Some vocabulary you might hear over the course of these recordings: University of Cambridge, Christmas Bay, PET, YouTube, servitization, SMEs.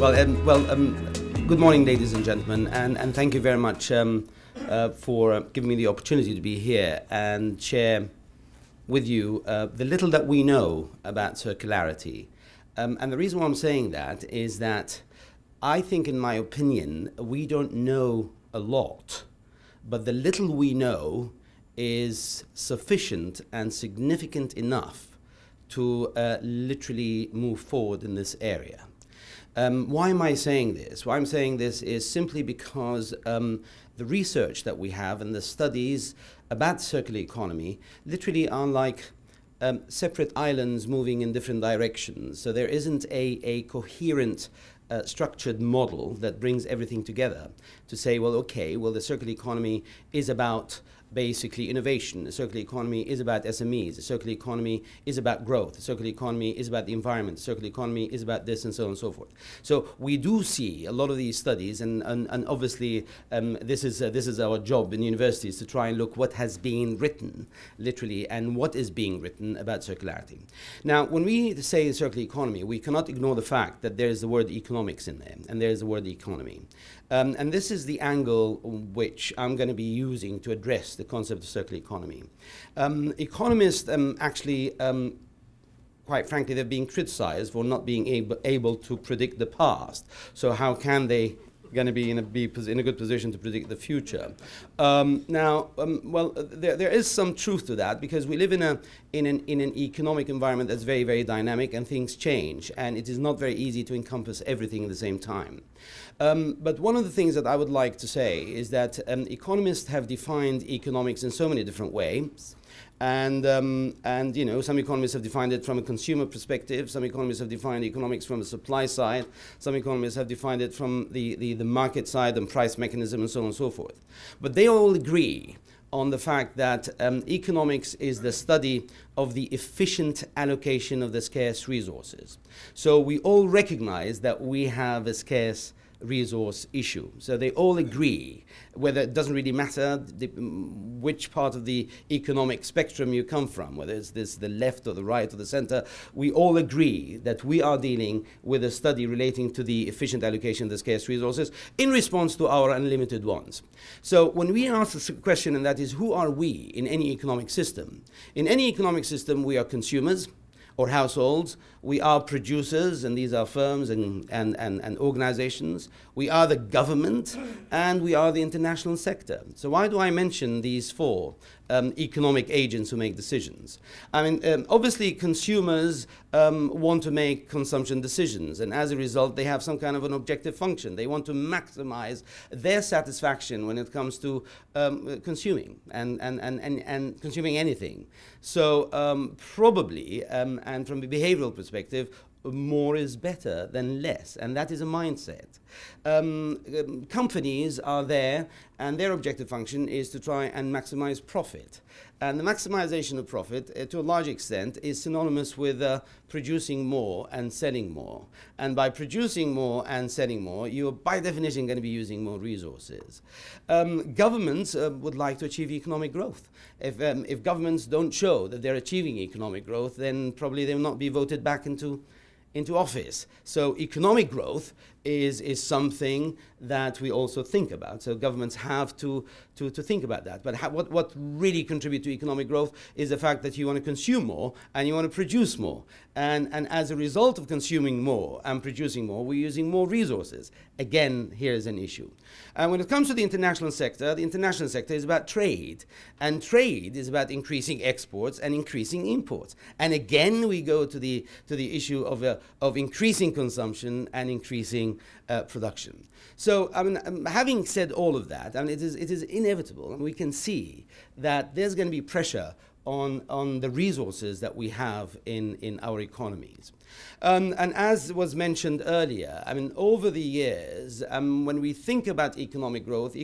Good morning, ladies and gentlemen, and thank you very much for giving me the opportunity to be here and share with you the little that we know about circularity. And the reason why I'm saying that is that I think, in my opinion, we don't know a lot, but the little we know is sufficient and significant enough to literally move forward in this area. Why am I saying this? Why I'm saying this is simply because the research that we have and the studies about circular economy literally are like separate islands moving in different directions. So there isn't a coherent structured model that brings everything together to say, well, okay, well, the circular economy is about basically innovation. The circular economy is about SMEs. The circular economy is about growth. The circular economy is about the environment. The circular economy is about this, and so on and so forth. So we do see a lot of these studies, and obviously this is our job in universities, to try and look what has been written, literally, and what is being written about circularity. Now, when we say the circular economy, we cannot ignore the fact that there is the word economics in there, and there is the word economy. And this is the angle which I'm going to be using to address the concept of circular economy. Economists quite frankly, they're being criticized for not being able to predict the past. So how can they be in a good position to predict the future? There is some truth to that, because we live in an economic environment that's very, very dynamic, and things change, and it is not very easy to encompass everything at the same time. But one of the things that I would like to say is that economists have defined economics in so many different ways. And you know, some economists have defined it from a consumer perspective, some economists have defined economics from the supply side, some economists have defined it from the market side and price mechanism, and so on and so forth. But they all agree on the fact that economics is the study of the efficient allocation of the scarce resources. So we all recognize that we have a scarce resource issue. So they all agree, whether it doesn't really matter which part of the economic spectrum you come from, whether it's the left or the right or the center, we all agree that we are dealing with a study relating to the efficient allocation of the scarce resources in response to our unlimited ones. So when we ask the question, and that is, who are we in any economic system? In any economic system, we are consumers, or households, we are producers, and these are firms and organizations, we are the government, and we are the international sector. So why do I mention these four economic agents who make decisions? I mean, obviously consumers want to make consumption decisions, and as a result they have some kind of an objective function. They want to maximize their satisfaction when it comes to consuming and consuming anything. So and from a behavioral perspective, more is better than less, and that is a mindset. Companies are there, and their objective function is to try and maximize profit. And the maximization of profit, to a large extent, is synonymous with producing more and selling more. And by producing more and selling more, you're by definition going to be using more resources. Governments would like to achieve economic growth. If governments don't show that they're achieving economic growth, then probably they will not be voted back into office. So economic growth is something that we also think about. So governments have to think about that. But what really contributes to economic growth is the fact that you want to consume more and you want to produce more. And as a result of consuming more and producing more, we're using more resources. Again, here is an issue. And when it comes to the international sector is about trade. And trade is about increasing exports and increasing imports. And again, we go to the issue of increasing consumption and increasing production. So, I mean, having said all of that, I mean, it is inevitable, and we can see that there's going to be pressure on the resources that we have in our economies. And as was mentioned earlier, I mean, over the years, when we think about economic growth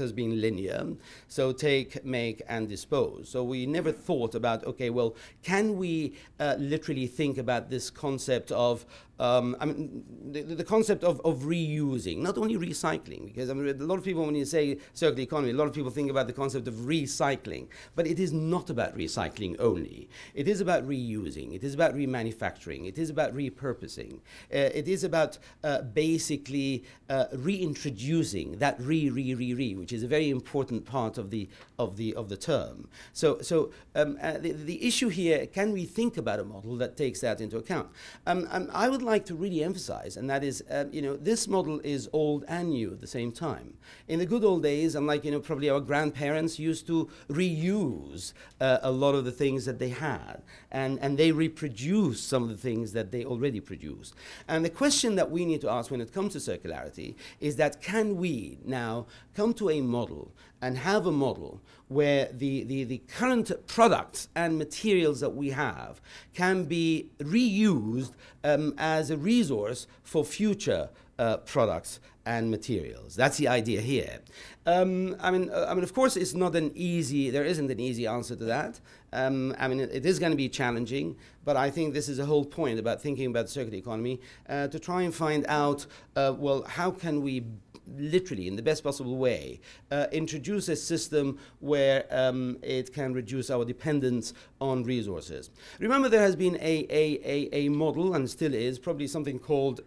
has been linear. So take, make, and dispose. So we never thought about, okay, well, can we literally think about this concept of, the concept of reusing, not only recycling, because I mean, a lot of people, when you say circular economy, a lot of people think about the concept of recycling, but it is not about recycling. recycling only. It is about reusing. It is about remanufacturing. It is about repurposing. It is about basically reintroducing that re, which is a very important part of the term. So the issue here: can we think about a model that takes that into account? I would like to really emphasize, and that is, this model is old and new at the same time. In the good old days, unlike probably our grandparents used to reuse a lot of the things that they had, and they reproduced some of the things that they already produced. And the question that we need to ask when it comes to circularity is that can we now come to a model and have a model where the current products and materials that we have can be reused as a resource for future products and materials. That's the idea here. I mean, of course, it's not an easy, there isn't an easy answer to that. I mean, it is going to be challenging, but I think this is the whole point about thinking about the circular economy, to try and find out, well, how can we literally, in the best possible way, introduce a system where it can reduce our dependence on resources. Remember, there has been a model, and still is, probably something called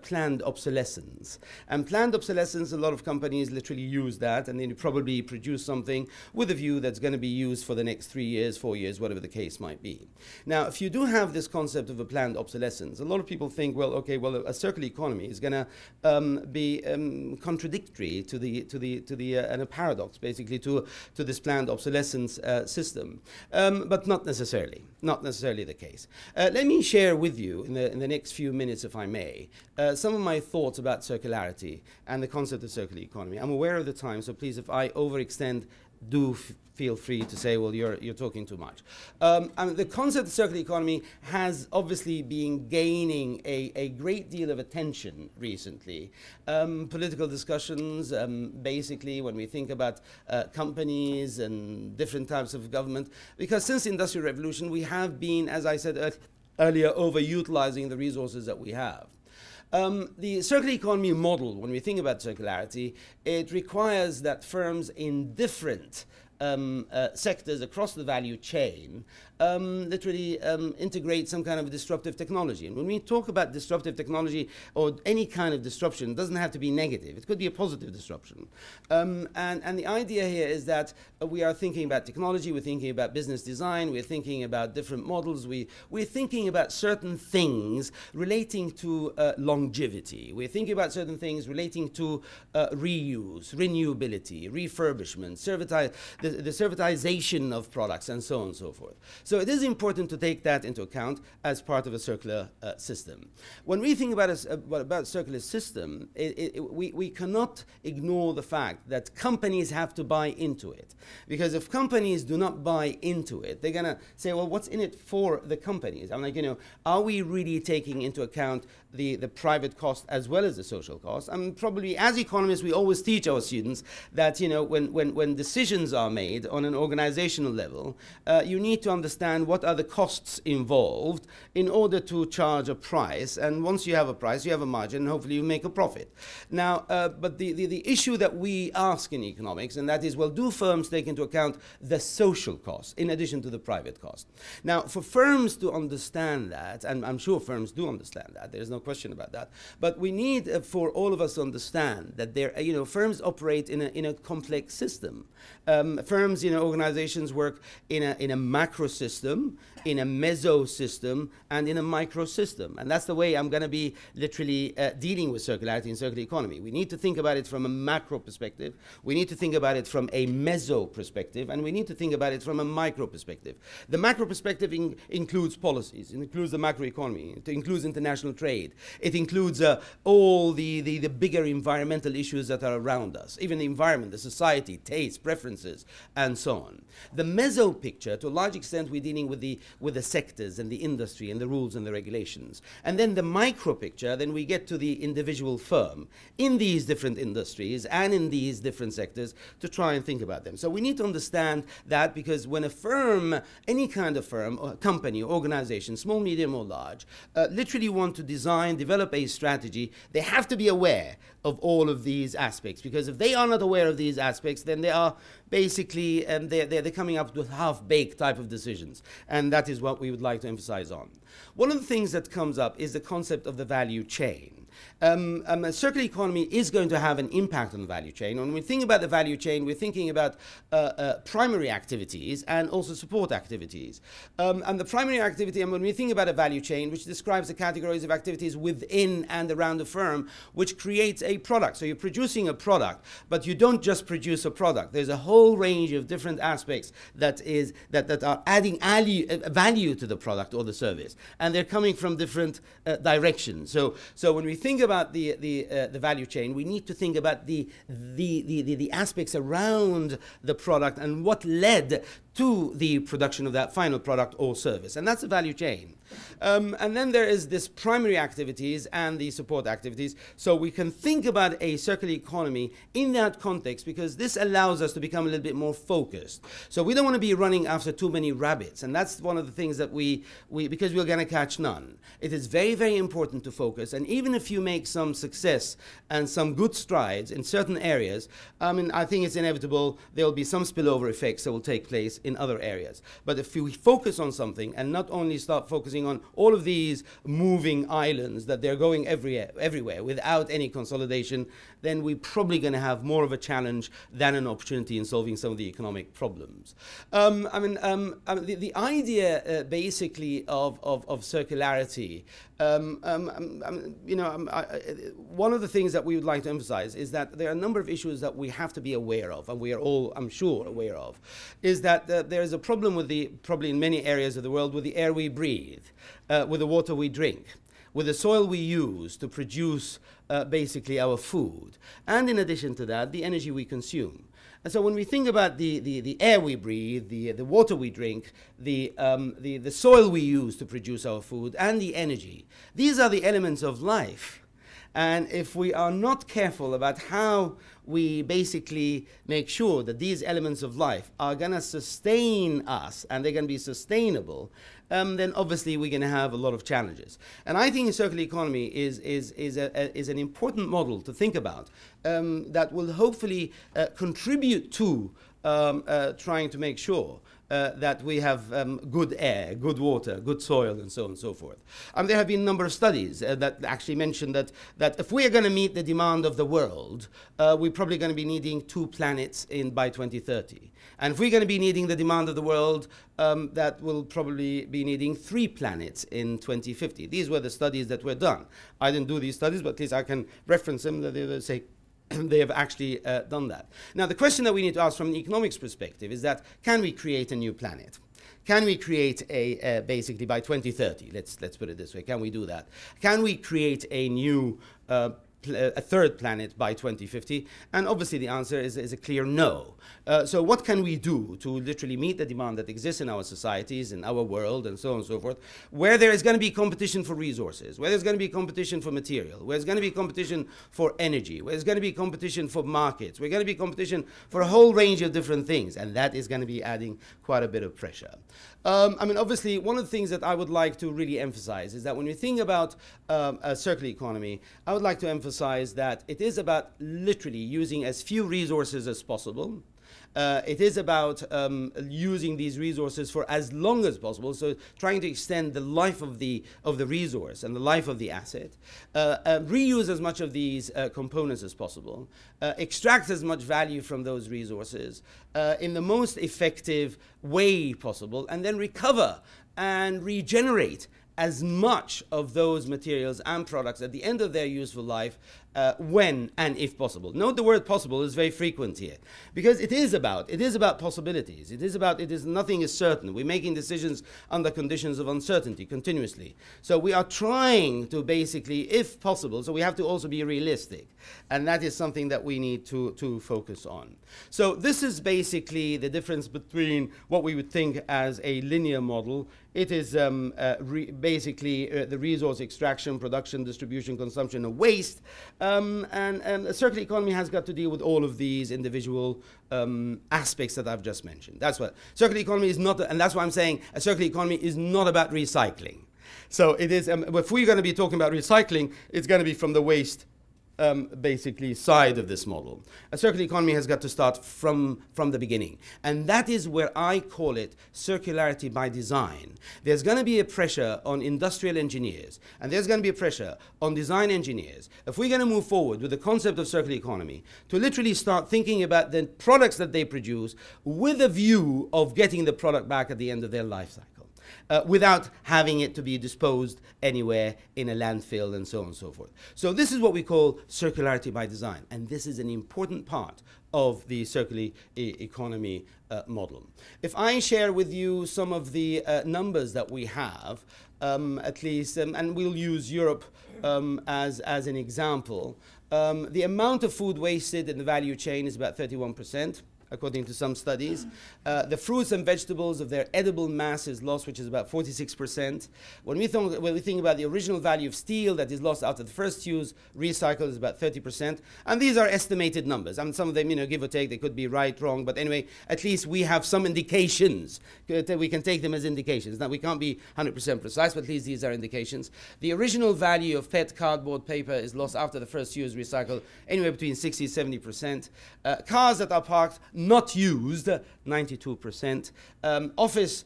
planned obsolescence. And planned obsolescence, a lot of companies literally use that, and then you probably produce something with a view that's going to be used for the next 3 years, 4 years, whatever the case might be. Now, if you do have this concept of a planned obsolescence, a lot of people think, well, okay, well, a circular economy is going to be contradictory to the and a paradox basically to this planned obsolescence system, but not necessarily the case. Let me share with you in the next few minutes, if I may, some of my thoughts about circularity and the concept of circular economy. I'm aware of the time, so please, if I overextend, do feel free to say, well, you're talking too much. I mean, the concept of circular economy has obviously been gaining a great deal of attention recently. Political discussions, basically, when we think about companies and different types of government, because since the Industrial Revolution, we have been, as I said earlier, overutilizing the resources that we have. The circular economy model, when we think about circularity, it requires that firms in different sectors across the value chain literally integrate some kind of disruptive technology. And when we talk about disruptive technology or any kind of disruption, it doesn't have to be negative. It could be a positive disruption. And the idea here is that we are thinking about technology, we're thinking about business design, we're thinking about different models, we're thinking about certain things relating to longevity. We're thinking about certain things relating to reuse, renewability, refurbishment, the servitization of products, and so on and so forth. So it is important to take that into account as part of a circular system. When we think about a circular system, we cannot ignore the fact that companies have to buy into it. Because if companies do not buy into it, they're going to say, well, what's in it for the companies? I'm like, are we really taking into account the private cost as well as the social cost? I mean, probably as economists, we always teach our students that, when decisions are made on an organizational level, you need to understand what are the costs involved in order to charge a price. And once you have a price, you have a margin, and hopefully you make a profit. Now, but the issue that we ask in economics, and that is, well, do firms take into account the social cost in addition to the private cost? Now, for firms to understand that, and I'm sure firms do understand that, there's no question about that, but we need for all of us to understand that firms operate in a complex system. Firms, organizations work in a macro system, in a meso system, and in a micro system. And that's the way I'm going to be literally dealing with circularity and circular economy. We need to think about it from a macro perspective, we need to think about it from a meso perspective, and we need to think about it from a micro perspective. The macro perspective includes policies, it includes the macroeconomy, it includes international trade, it includes all the bigger environmental issues that are around us, even the environment, the society, taste, preferences, and so on. The meso picture, to a large extent, we're dealing with the sectors and the industry and the rules and the regulations. And then the micro picture, then we get to the individual firm in these different industries and in these different sectors to try and think about them. So we need to understand that, because when a firm, any kind of firm, or company, or organization, small, medium, or large, literally want to design, develop a strategy, they have to be aware of all of these aspects, because if they are not aware of these aspects, then they are basically, they're coming up with half-baked type of decisions, and that is what we would like to emphasize on. One of the things that comes up is the concept of the value chain. A circular economy is going to have an impact on the value chain. When we think about the value chain, we're thinking about primary activities and also support activities. And the primary activity, and when we think about a value chain, which describes the categories of activities within and around the firm, which creates a product. So you're producing a product, but you don't just produce a product. There's a whole range of different aspects that are adding value to the product or the service, and they're coming from different directions. So when we think about the value chain, we need to think about the aspects around the product and what led to the production of that final product or service, and that's a value chain. And then there is this primary activities and the support activities. So we can think about a circular economy in that context, because this allows us to become a little bit more focused. So we don't want to be running after too many rabbits, and that's one of the things that because we're going to catch none. It is very, very important to focus, and even if you make some success and some good strides in certain areas, I mean, I think it's inevitable there will be some spillover effects that will take place in other areas. But if we focus on something and not only start focusing on all of these moving islands that they're going everywhere without any consolidation, then we're probably going to have more of a challenge than an opportunity in solving some of the economic problems. The idea basically of circularity, one of the things that we would like to emphasize is that there are a number of issues that we have to be aware of, and we are all, I'm sure, aware of, is that there is a problem with probably in many areas of the world, with the air we breathe, with the water we drink, with the soil we use to produce basically our food, and in addition to that, the energy we consume. And so when we think about the air we breathe, the water we drink, the soil we use to produce our food, and the energy, these are the elements of life. And if we are not careful about how we basically make sure that these elements of life are going to sustain us and they're going to be sustainable, then obviously we're going to have a lot of challenges. And I think a circular economy is an important model to think about that will hopefully contribute to trying to make sure that we have good air, good water, good soil, and so on and so forth. There have been a number of studies that actually mention that if we are going to meet the demand of the world, we're probably going to be needing 2 planets by 2030. And if we're going to be needing the demand of the world, that will probably be needing 3 planets in 2050. These were the studies that were done. I didn't do these studies, but at least I can reference them. They say they have actually done that. Now, the question that we need to ask from an economics perspective is that, can we create a new planet? Can we create a basically by 2030, let's put it this way, can we do that? Can we create a new a 3rd planet by 2050? And obviously the answer is a clear no. So what can we do to literally meet the demand that exists in our societies, in our world, and so on and so forth, where there is going to be competition for resources, where there's going to be competition for material, where there's going to be competition for energy, where there's going to be competition for markets, where there's going to be competition for a whole range of different things, and that is going to be adding quite a bit of pressure. Obviously, one of the things that I would like to really emphasize is that when we think about a circular economy, I would like to emphasize that it is about literally using as few resources as possible. It is about using these resources for as long as possible, so trying to extend the life of the resource and the life of the asset, reuse as much of these components as possible, extract as much value from those resources in the most effective way possible, and then recover and regenerate as much of those materials and products at the end of their useful life when and if possible. Note the word possible is very frequent here, because it is about possibilities. Nothing is certain. We're making decisions under conditions of uncertainty continuously. So we are trying to basically, if possible, so we have to also be realistic. And that is something that we need to focus on. So this is basically the difference between what we would think as a linear model. It is basically the resource extraction, production, distribution, consumption, and waste. And a circular economy has got to deal with all of these individual aspects that I've just mentioned. That's what circular economy is not, and that's why I'm saying a circular economy is not about recycling. So it is, if we're going to be talking about recycling, it's going to be from the waste basically side of this model. A circular economy has got to start from the beginning. And that is where I call it circularity by design. There's going to be a pressure on industrial engineers, and there's going to be a pressure on design engineers, if we're going to move forward with the concept of circular economy, to literally start thinking about the products that they produce with a view of getting the product back at the end of their life cycle. Without having it to be disposed anywhere in a landfill and so on and so forth. So this is what we call circularity by design, and this is an important part of the circular economy model. If I share with you some of the numbers that we have, at least, and we'll use Europe as an example, the amount of food wasted in the value chain is about 31%. According to some studies. The fruits and vegetables of their edible mass is lost, which is about 46%. When we think about the original value of steel that is lost after the first use, recycled is about 30%. And these are estimated numbers. I mean, some of them, you know, give or take, they could be right, wrong. But anyway, at least we have some indications. We can take them as indications. Now, we can't be 100% precise, but at least these are indications. The original value of PET, cardboard, paper is lost after the first use, recycled anywhere between 60% and 70%. Cars that are parked not used, 92%. Office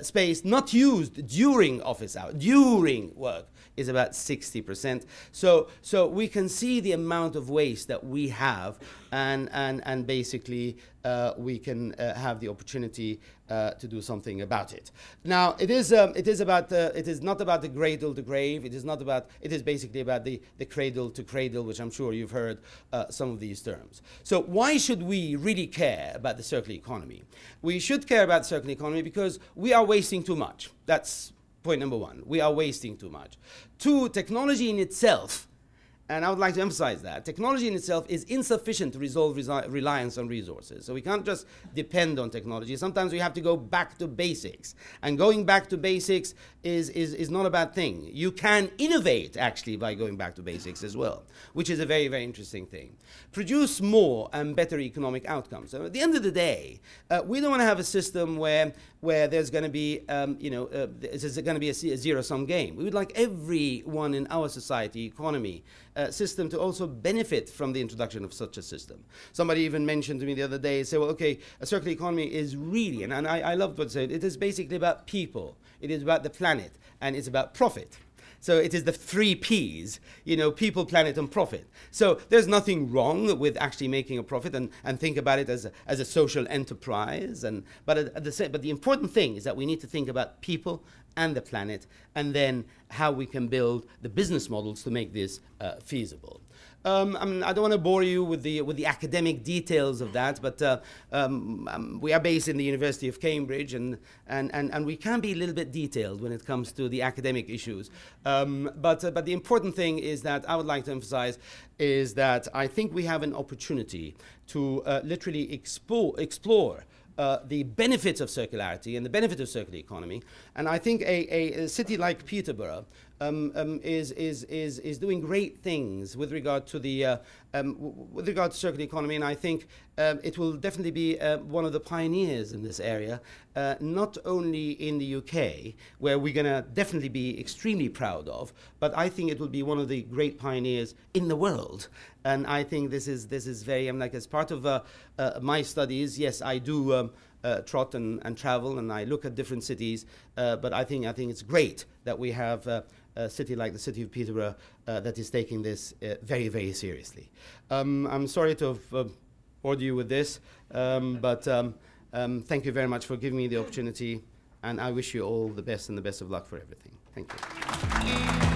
space not used during office hours, during work, is about 60%. So we can see the amount of waste that we have, and basically we can have the opportunity to do something about it. Now, it is not about the cradle to grave. It is basically about the cradle to cradle, which I'm sure you've heard some of these terms. So why should we really care about the circular economy? We should care about the circular economy because we are wasting too much. That's point number one. We are wasting too much. Two, technology in itself, and I would like to emphasize that, technology in itself is insufficient to resolve reliance on resources. So we can't just depend on technology. Sometimes we have to go back to basics. And going back to basics is not a bad thing. You can innovate, actually, by going back to basics as well, which is a very, very interesting thing. Produce more and better economic outcomes. So at the end of the day, we don't want to have a system where there's going to be, there's going to be a zero-sum game. We would like everyone in our society, economy, system to also benefit from the introduction of such a system. Somebody even mentioned to me the other day, say, well, okay, a circular economy is really, and I loved what it said, it is basically about people, it is about the planet, and it's about profit. So it is the three Ps, you know, people, planet, and profit. So there's nothing wrong with actually making a profit and think about it as a social enterprise. But the important thing is that we need to think about people and the planet, and then how we can build the business models to make this feasible. I don't want to bore you with the academic details of that, but we are based in the University of Cambridge, and we can be a little bit detailed when it comes to the academic issues. But the important thing is that I would like to emphasize is that I think we have an opportunity to literally explore the benefits of circularity and the benefit of circular economy. And I think a city like Peterborough is doing great things with regard to the circular economy, and I think it will definitely be one of the pioneers in this area, not only in the UK, where we're going to definitely be extremely proud of, but I think it will be one of the great pioneers in the world. And I think this is very, as part of my studies, yes, I do trot and travel, and I look at different cities, but I think it's great that we have a city like the city of Peterborough that is taking this very, very seriously. I'm sorry to have bored you with this, but thank you very much for giving me the opportunity, and I wish you all the best and the best of luck for everything. Thank you.